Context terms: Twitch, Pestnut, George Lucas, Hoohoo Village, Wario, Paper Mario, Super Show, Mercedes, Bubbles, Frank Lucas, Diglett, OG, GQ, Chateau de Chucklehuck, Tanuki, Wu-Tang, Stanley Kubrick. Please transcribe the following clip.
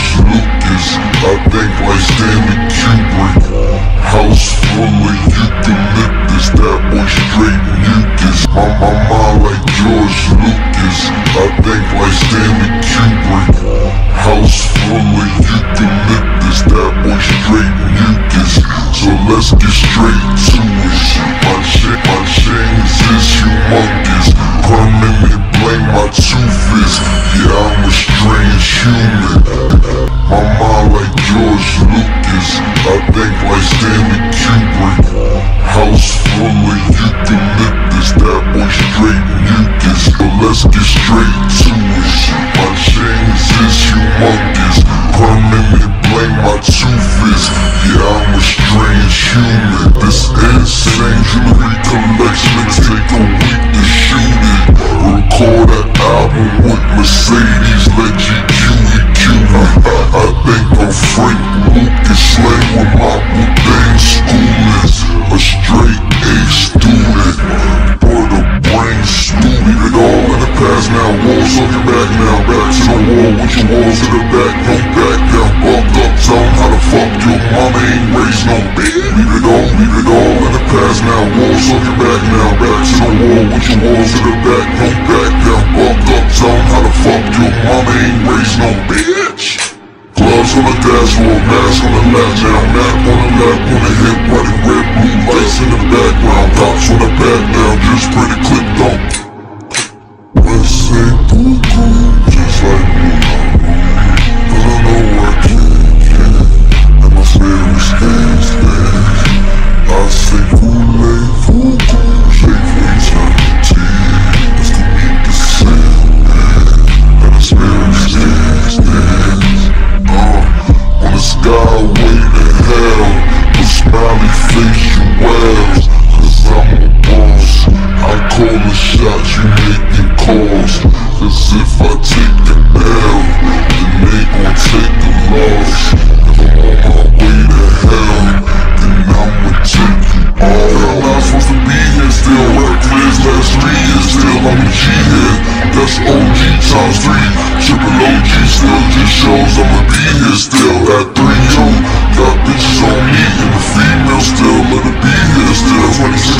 George Lucas, I think like Stanley Kubrick. House full of eucalyptus, that boy straight mucus. My mind like George Lucas, I think like Stanley Kubrick. House full of eucalyptus, that boy straight mucus. So let's get straight to it. My shame is humongous. Permanently blame my two-fist. Yeah, I'm a strange human. My mind like George Lucas, I think like Stanley Kubrick. House full of eucalyptus, that boy straight mucus. But let's get straight to it. My shame is humongous. Permanently blame my two-fist. Yeah, I'm a strange human. This insane jewelry collection take a week to shoot it. Record an album with Mercedes, let GQ EQ it. I think I'm Frank Lucas, slang with my Wu-Tang schoolers. A straight A student, bird of brain smoothie. It all in the past now, walls on your back now. Back to the wall with your walls to the back, no back down. Buck up, tell them how to fuck your mama ain't raised no baby. Leave it all in the past now, walls on your back now. Back to the wall with your walls to the back, no back down. Buck up, tell them how to fuck your mama ain't raised no bitch. Gloves on the dashboard, mask on the lap now. Map on the lap, on the hip, body red, blue lights in the background. Cops on the back now, just pretty clip don't. Let's say cuckoo, just like me. Cause I know I can, and my spirit stands. I say cuckoo, shake for eternity. That's the weakest sin, and my spirit stands. On the skyway to hell, the smiley face you wears. Cause I'm a boss, I call the shots, you making calls. Cause if I take the L, then they gon' take the loss. If I'm on my way to hell, then I'ma take you all. I'm not supposed to be here still, where clears last 3 years still. I'm a G here, that's OG times 3. Triple OG still, just shows I'ma be here still. At 3-2, got bitches on me and the female still. Let it be here still, 26